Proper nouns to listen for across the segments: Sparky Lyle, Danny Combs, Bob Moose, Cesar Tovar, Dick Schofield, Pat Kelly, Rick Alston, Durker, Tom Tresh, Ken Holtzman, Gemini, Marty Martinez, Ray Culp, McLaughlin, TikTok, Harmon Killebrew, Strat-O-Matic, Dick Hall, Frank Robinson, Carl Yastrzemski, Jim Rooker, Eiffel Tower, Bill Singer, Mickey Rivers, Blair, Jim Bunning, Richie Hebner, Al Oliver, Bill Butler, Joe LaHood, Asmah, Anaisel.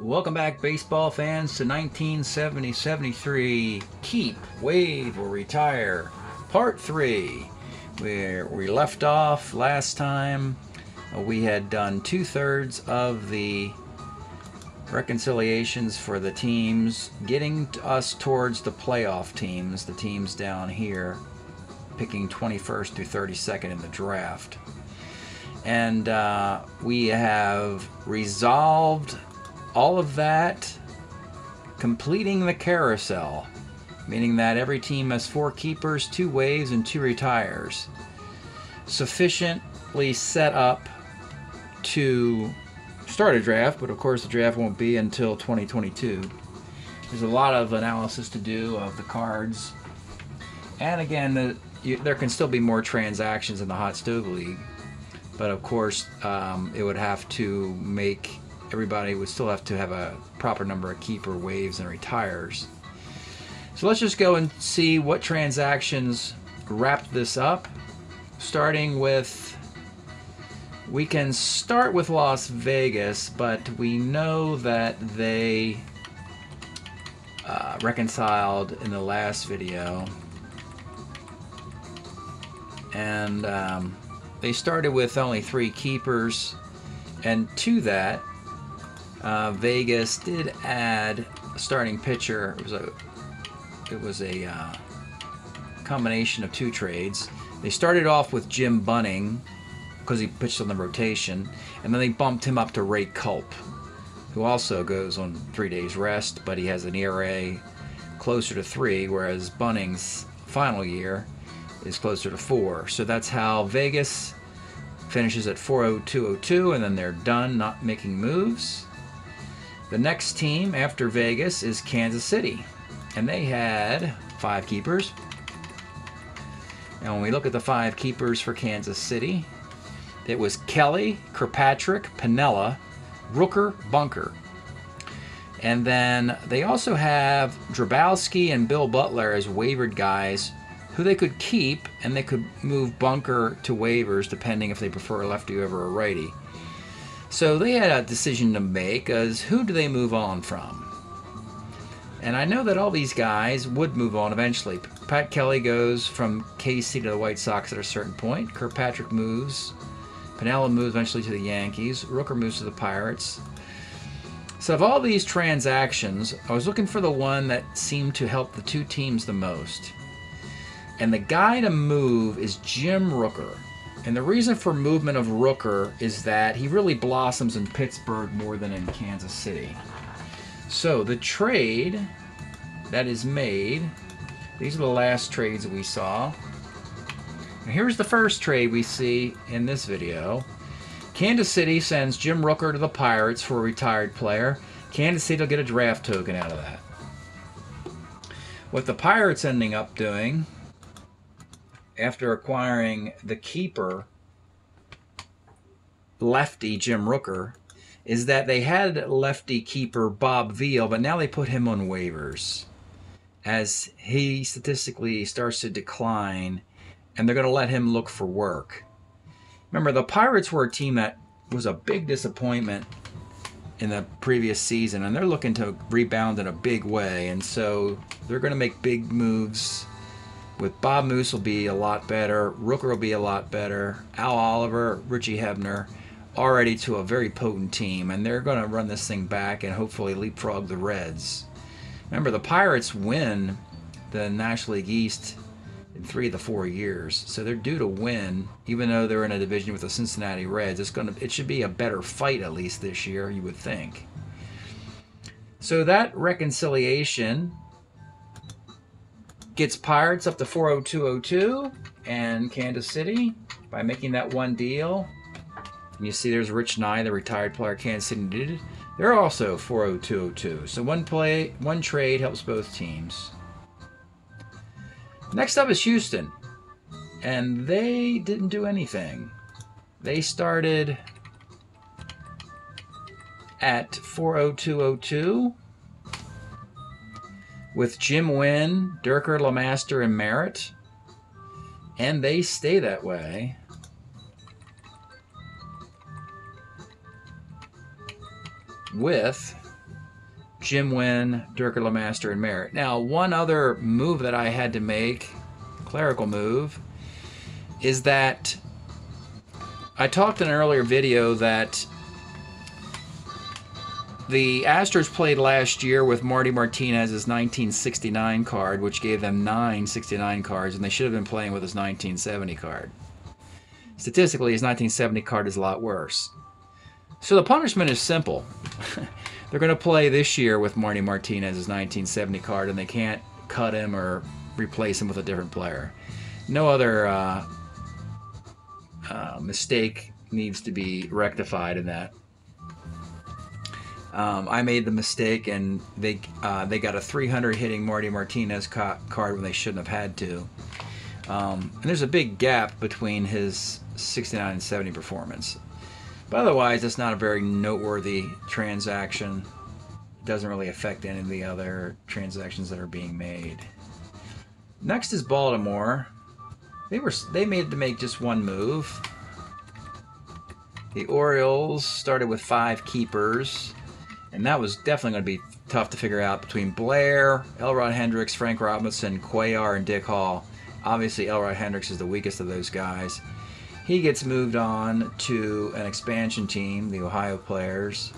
Welcome back, baseball fans, to 1970-73 Keep, Waive, or Retire, Part 3, where we left off last time. We had done two-thirds of the reconciliations for the teams, getting us towards the playoff teams, the teams down here, picking 21st through 32nd in the draft. And we have resolved all of that, completing the carousel, meaning that every team has 4 keepers, 2 waives, and 2 retires, sufficiently set up to start a draft. But of course the draft won't be until 2022. There's a lot of analysis to do of the cards, and again, there can still be more transactions in the Hot Stove League, but of course it would have to make everybody would still have to have a proper number of keeper, waives, and retires. So let's just go and see what transactions wrap this up. Starting with, we can start with Las Vegas, but we know that they reconciled in the last video. And they started with only 3 keepers, and to that, Vegas did add a starting pitcher. It was a combination of 2 trades. They started off with Jim Bunning because he pitched on the rotation, and then they bumped him up to Ray Culp, who also goes on 3 days rest, but he has an ERA closer to 3, whereas Bunning's final year is closer to 4. So that's how Vegas finishes at 40202, and then they're done, not making moves. The next team after Vegas is Kansas City, and they had 5 keepers. And when we look at the 5 keepers for Kansas City, it was Kelly, Kirkpatrick, Piniella, Rooker, Bunker. And then they also have Drabowski and Bill Butler as wavered guys who they could keep, and they could move Bunker to waivers depending if they prefer a lefty over a righty. So they had a decision to make as who do they move on from? And I know that all these guys would move on eventually. Pat Kelly goes from KC to the White Sox at a certain point. Kirkpatrick moves. Piniella moves eventually to the Yankees. Rooker moves to the Pirates. So of all these transactions, I was looking for the one that seemed to help the 2 teams the most. And the guy to move is Jim Rooker. And the reason for movement of Rooker is that he really blossoms in Pittsburgh more than in Kansas City. So the trade that is made, these are the last trades we saw. And here's the first trade we see in this video. Kansas City sends Jim Rooker to the Pirates for a retired player. Kansas City will get a draft token out of that. What the Pirates ending up doing, after acquiring the keeper, lefty Jim Rooker, is that they had lefty keeper Bob Veal, but now they put him on waivers as he statistically starts to decline, and they're going to let him look for work. Remember, the Pirates were a team that was a big disappointment in the previous season, and they're looking to rebound in a big way, and so they're going to make big moves. With Bob Moose will be a lot better, Rooker will be a lot better, Al Oliver, Richie Hebner, already to a very potent team, and they're going to run this thing back and hopefully leapfrog the Reds. Remember, the Pirates win the National League East in 3 of the 4 years, so they're due to win, even though they're in a division with the Cincinnati Reds. It should be a better fight at least this year, you would think. So that reconciliation gets Pirates up to 40202 and Kansas City by making that one deal. And you see there's Rich Nye, the retired player Kansas City did. They're also 40202. So one trade helps both teams. Next up is Houston. And they didn't do anything. They started at 40202. With Jim Wynn, Durker, LeMaster, and Merritt. And they stay that way. With Jim Wynn, Durker, LeMaster, and Merritt. Now, one other move that I had to make, clerical move, is that I talked in an earlier video that the Astros played last year with Marty Martinez's 1969 card, which gave them 9 69 cards, and they should have been playing with his 1970 card. Statistically, his 1970 card is a lot worse. So the punishment is simple. They're going to play this year with Marty Martinez's 1970 card, and they can't cut him or replace him with a different player. No other mistake needs to be rectified in that. I made the mistake, and they got a 300 hitting Marty Martinez card when they shouldn't have had to. And there's a big gap between his 69 and 70 performance. But otherwise, it's not a very noteworthy transaction. It doesn't really affect any of the other transactions that are being made. Next is Baltimore. They made to make just one move. The Orioles started with 5 keepers. And that was definitely going to be tough to figure out between Blair, Elrod Hendricks, Frank Robinson, Cuellar, and Dick Hall. Obviously, Elrod Hendricks is the weakest of those guys. He gets moved on to an expansion team, the Ohio Players,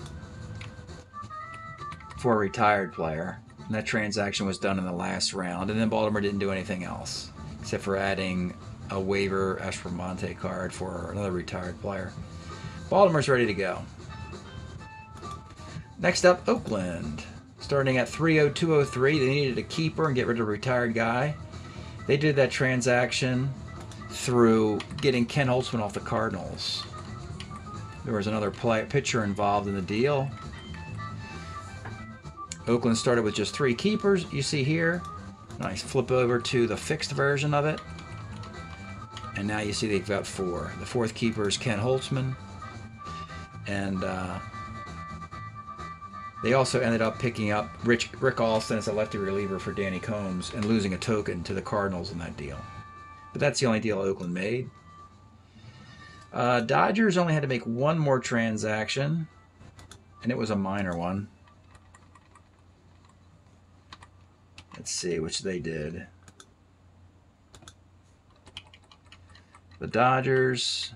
for a retired player. And that transaction was done in the last round. And then Baltimore didn't do anything else, except for adding a waiver Espromonte card for another retired player. Baltimore's ready to go. Next up, Oakland. Starting at 30203, they needed a keeper and get rid of a retired guy. They did that transaction through getting Ken Holtzman off the Cardinals. There was another pitcher involved in the deal. Oakland started with just 3 keepers, you see here. Nice. Flip over to the fixed version of it. And now you see they've got 4. The 4th keeper is Ken Holtzman. And they also ended up picking up Rick Alston as a lefty reliever for Danny Combs and losing a token to the Cardinals in that deal. But that's the only deal Oakland made. Dodgers only had to make one more transaction, and it was a minor one. Let's see, which they did. The Dodgers...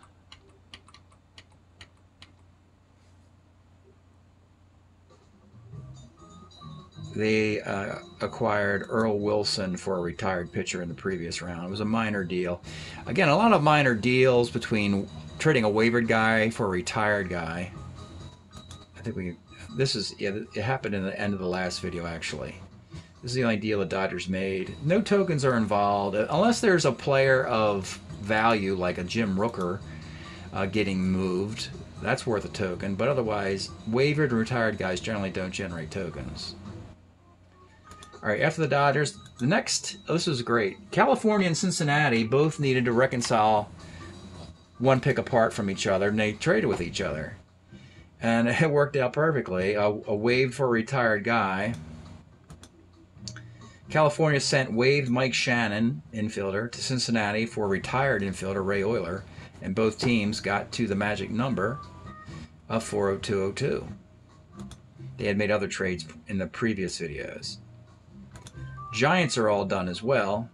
They acquired Earl Wilson for a retired pitcher in the previous round. It was a minor deal. Again, a lot of minor deals between trading a wavered guy for a retired guy. I think it happened in the end of the last video, actually. This is the only deal the Dodgers made. No tokens are involved, unless there's a player of value, like a Jim Rooker, getting moved. That's worth a token, but otherwise, wavered and retired guys generally don't generate tokens. All right, after the Dodgers, the next, this was great. California and Cincinnati both needed to reconcile one pick apart from each other, and they traded with each other. And it worked out perfectly. A wave for a retired guy. California sent waived Mike Shannon, infielder, to Cincinnati for retired infielder Ray Euler, and both teams got to the magic number of 40202. They had made other trades in the previous videos. Giants are all done as well.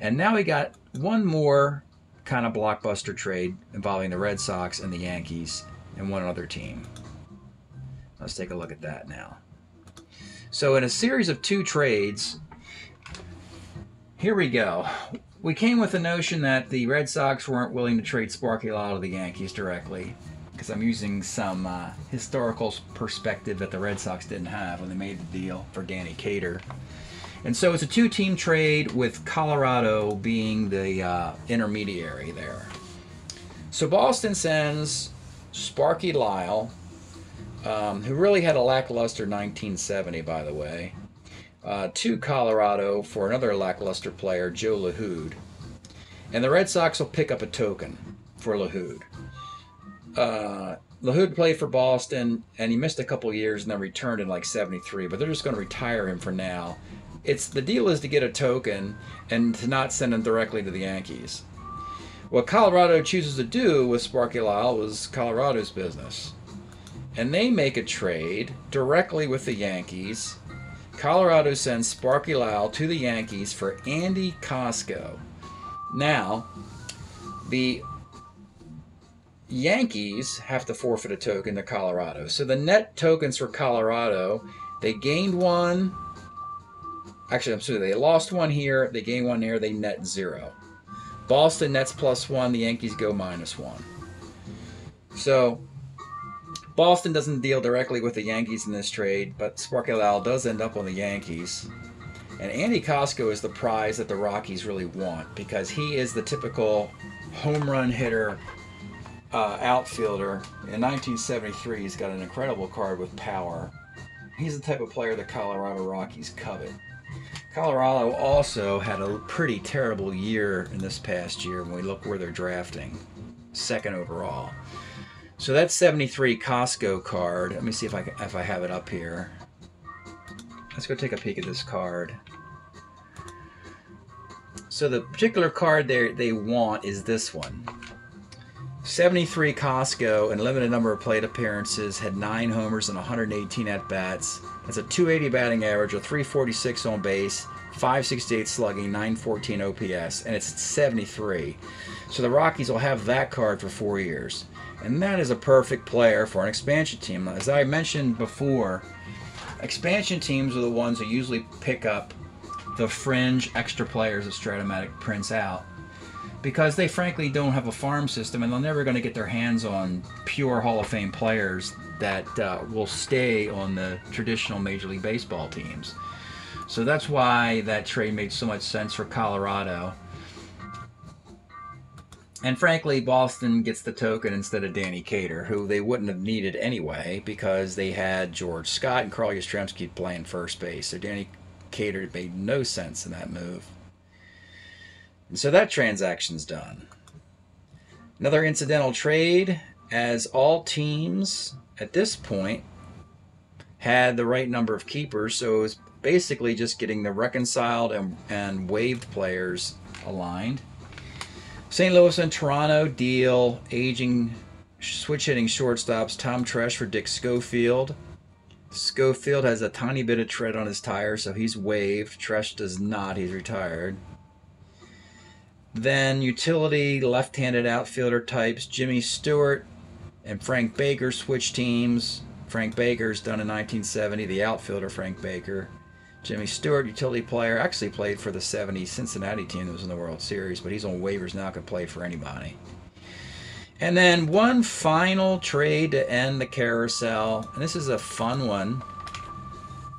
And now we got one more kind of blockbuster trade involving the Red Sox and the Yankees and one other team. Let's take a look at that now. So in a series of 2 trades, here we go. We came with the notion that the Red Sox weren't willing to trade Sparky Lyle to the Yankees directly, because I'm using some historical perspective that the Red Sox didn't have when they made the deal for Danny Cater. And so it's a 2-team trade with Colorado being the intermediary there. So Boston sends Sparky Lyle, who really had a lackluster 1970, by the way, to Colorado for another lackluster player, Joe LaHood. And the Red Sox will pick up a token for LaHood. LaHood played for Boston, and he missed a couple years and then returned in like 73, but they're just going to retire him for now. The deal is to get a token and to not send him directly to the Yankees. What Colorado chooses to do with Sparky Lyle was Colorado's business. and they make a trade directly with the Yankees. Colorado sends Sparky Lyle to the Yankees for Andy Kosco. Now, the Yankees have to forfeit a token to Colorado. So the net tokens for Colorado, they gained one. Actually, I'm sorry, they lost one here. They gained one there. They net zero. Boston nets +1. The Yankees go -1. So Boston doesn't deal directly with the Yankees in this trade, but Sparky Lyle does end up on the Yankees. And Andy Kosco is the prize that the Rockies really want, because he is the typical home run hitter, outfielder. In 1973, he's got an incredible card with power. He's the type of player the Colorado Rockies covet. Colorado also had a pretty terrible year in this past year when we look where they're drafting. 2nd overall. So that 73 Kosco card, let me see if I have it up here. Let's go take a peek at this card. So the particular card they want is this one. 73 Kosco, in limited number of plate appearances, had 9 homers and 118 at-bats. That's a .280 batting average, a .346 on base, .568 slugging, .914 OPS, and it's 73. So the Rockies will have that card for 4 years. And that is a perfect player for an expansion team. As I mentioned before, expansion teams are the ones who usually pick up the fringe extra players that Stratomatic prints out, because they frankly don't have a farm system, and they're never going to get their hands on pure Hall of Fame players that will stay on the traditional Major League Baseball teams. So that's why that trade made so much sense for Colorado. And frankly, Boston gets the token instead of Danny Cater, who they wouldn't have needed anyway, because they had George Scott and Carl Yastrzemski playing first base. So Danny Cater made no sense in that move. And so that transaction's done. Another incidental trade, as all teams at this point had the right number of keepers, so it was basically just getting the reconciled and waived players aligned. St. Louis and Toronto deal aging switch-hitting shortstops Tom Tresh for Dick Schofield. Schofield has a tiny bit of tread on his tire, so he's waived. Tresh does not. He's retired. Then utility left-handed outfielder types Jimmy Stewart and Frank Baker switch teams. Frank Baker's done in 1970, the outfielder Frank Baker. Jimmy Stewart, utility player, actually played for the 70 Cincinnati team that was in the World Series, but he's on waivers now, can play for anybody. And then one final trade to end the carousel, and this is a fun one,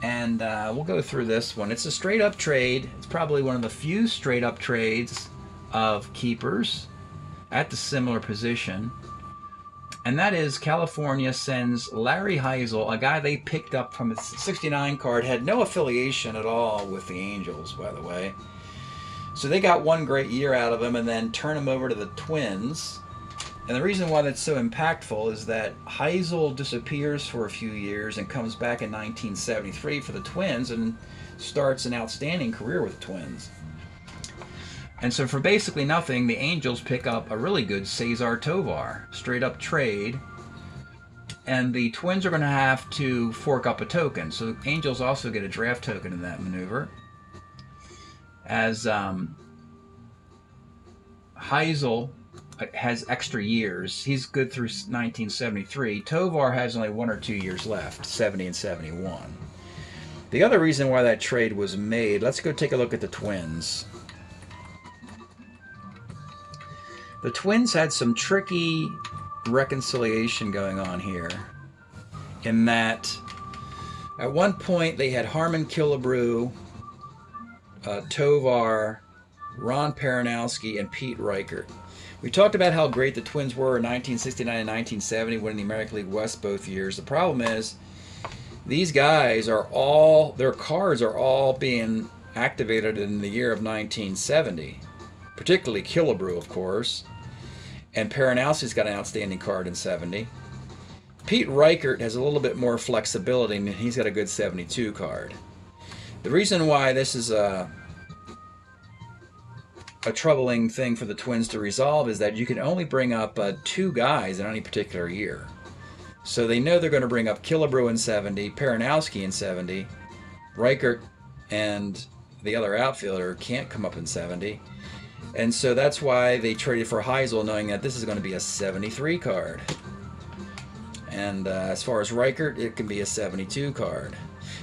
and we'll go through this one. It's a straight-up trade. It's probably one of the few straight-up trades of keepers at the similar position, and that is California sends Larry Hisle, a guy they picked up from its 69 card, had no affiliation at all with the Angels, by the way. So they got one great year out of him and then turn him over to the Twins. And the reason why that's so impactful is that Hisle disappears for a few years and comes back in 1973 for the Twins and starts an outstanding career with the Twins. And so for basically nothing, the Angels pick up a really good Cesar Tovar, straight up trade. And the Twins are going to have to fork up a token. So the Angels also get a draft token in that maneuver, as Hisle has extra years. He's good through 1973. Tovar has only 1 or 2 years left, 70 and 71. The other reason why that trade was made, let's go take a look at the Twins. The Twins had some tricky reconciliation going on here, in that at one point they had Harmon Killebrew, Tovar, Ron Perranoski, and Pete Reichert. We talked about how great the Twins were in 1969 and 1970, winning the American League West both years. The problem is these guys are all, their cards are all being activated in the year of 1970, particularly Killebrew, of course. And Perranowski's got an outstanding card in 70. Pete Reichert has a little bit more flexibility, and he's got a good 72 card. The reason why this is a troubling thing for the Twins to resolve is that you can only bring up 2 guys in any particular year. So they know they're going to bring up Killebrew in 70, Perranoski in 70. Reichert and the other outfielder can't come up in 70. And so that's why they traded for Hisle, knowing that this is going to be a 73 card. And as far as Reichert, it can be a 72 card.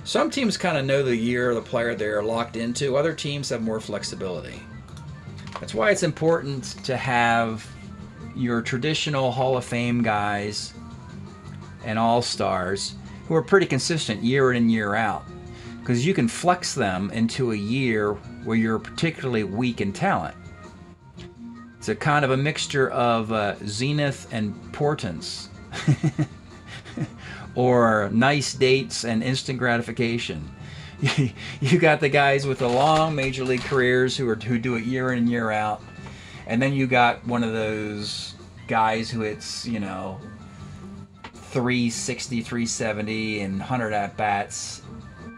Some teams kind of know the year of the player they're locked into. Other teams have more flexibility. That's why it's important to have your traditional Hall of Fame guys and all-stars who are pretty consistent year in and year out, because you can flex them into a year where you're particularly weak in talent. It's a kind of a mixture of zenith and portents, or nice dates and instant gratification. You got the guys with the long major league careers who do it year in and year out, and then you got one of those guys who hits, you know, 360, 370, and 100 at-bats,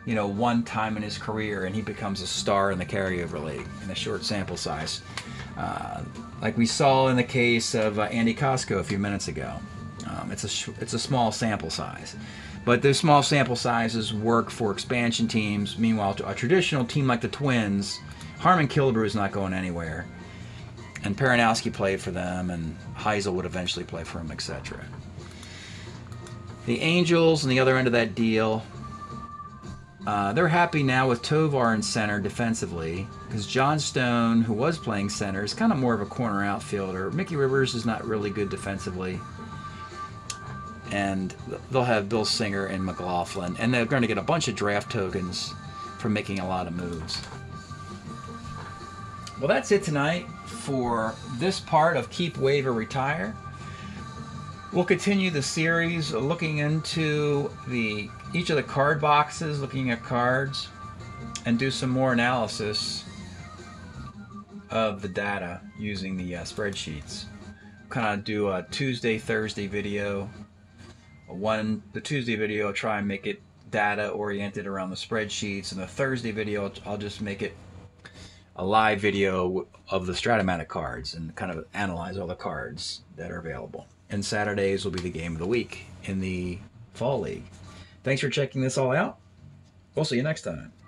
you know, one time in his career, and he becomes a star in the carryover league in a short sample size. Like we saw in the case of Andy Kosco a few minutes ago. It's a small sample size. But those small sample sizes work for expansion teams. Meanwhile, to a traditional team like the Twins, Harmon Killebrew is not going anywhere. And Perranoski played for them, and Hisle would eventually play for him, etc. The Angels, on the other end of that deal, they're happy now with Tovar in center defensively, because John Stone, who was playing center, is kind of more of a corner outfielder. Mickey Rivers is not really good defensively. And they'll have Bill Singer and McLaughlin, and they're going to get a bunch of draft tokens for making a lot of moves. Well, that's it tonight for this part of Keep, Wave, or Retire. We'll continue the series looking into each of the card boxes, looking at cards, and do some more analysis of the data using the spreadsheets. Kind of do a Tuesday, Thursday video. The Tuesday video, I'll try and make it data oriented around the spreadsheets, and the Thursday video, I'll just make it a live video of the Stratomatic cards and kind of analyze all the cards that are available. And Saturdays will be the game of the week in the Fall League. Thanks for checking this all out. We'll see you next time.